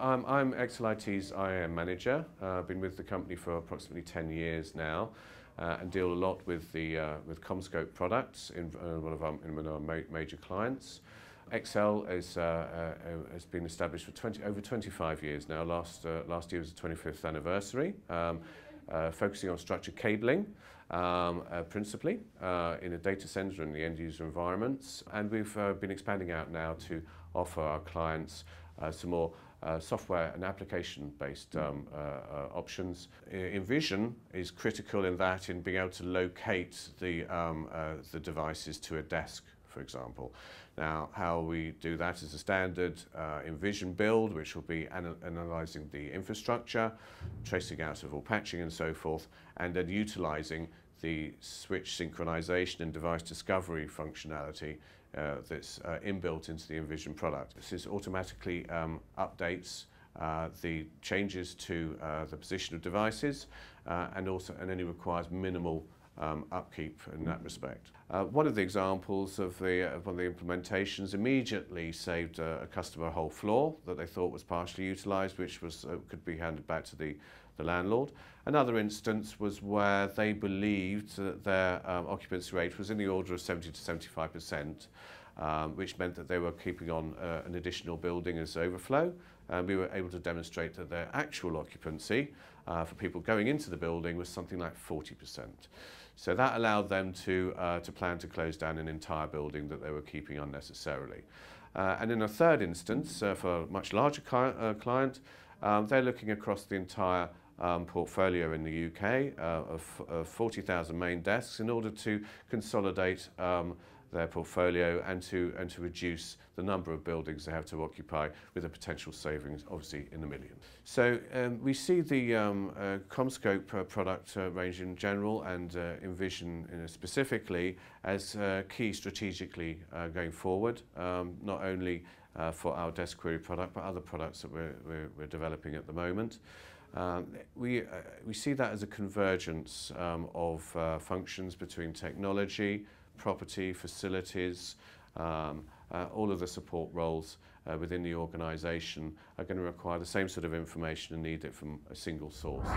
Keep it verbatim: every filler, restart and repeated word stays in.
um, I'm Excel I T's I A M manager. Uh, I've been with the company for approximately ten years now, uh, and deal a lot with the uh, with CommScope products in uh, one of our, in one of our ma major clients. Excel is, uh, uh, has been established for twenty, over twenty-five years now. Last uh, last year was the twenty-fifth anniversary, um, uh, focusing on structured cabling um, uh, principally uh, in a data center and the end user environments. And we've uh, been expanding out now to offer our clients uh, some more uh, software and application based um, uh, uh, options. imVision is critical in that, in being able to locate the um, uh, the devices to a desk, for example. Now, how we do that is a standard uh, imVision build, which will be anal analyzing the infrastructure, tracing out of all patching and so forth, and then utilizing the switch synchronization and device discovery functionality uh, that's uh, inbuilt into the imVision product. This is automatically um, updates Uh, the changes to uh, the position of devices, uh, and also and only requires minimal um, upkeep in that respect. Uh, one of the examples of the of one of the implementations immediately saved a, a customer a whole floor that they thought was partially utilised, which was uh, could be handed back to the the landlord. Another instance was where they believed that their um, occupancy rate was in the order of seventy to seventy-five percent. Um, which meant that they were keeping on uh, an additional building as overflow. And we were able to demonstrate that their actual occupancy uh, for people going into the building was something like forty percent. So that allowed them to, uh, to plan to close down an entire building that they were keeping unnecessarily. Uh, and in a third instance, uh, for a much larger cli uh, client, um, they're looking across the entire Um, portfolio in the U K uh, of, of forty thousand main desks in order to consolidate um, their portfolio and to, and to reduce the number of buildings they have to occupy, with a potential savings obviously in the millions. So um, we see the um, uh, CommScope uh, product uh, range in general, and uh, imVision in specifically, as uh, key strategically uh, going forward, um, not only uh, for our Desk Query product but other products that we're, we're, we're developing at the moment. Um, we, uh, we see that as a convergence um, of uh, functions between technology, property, facilities, um, uh, all of the support roles uh, within the organisation are going to require the same sort of information and need it from a single source.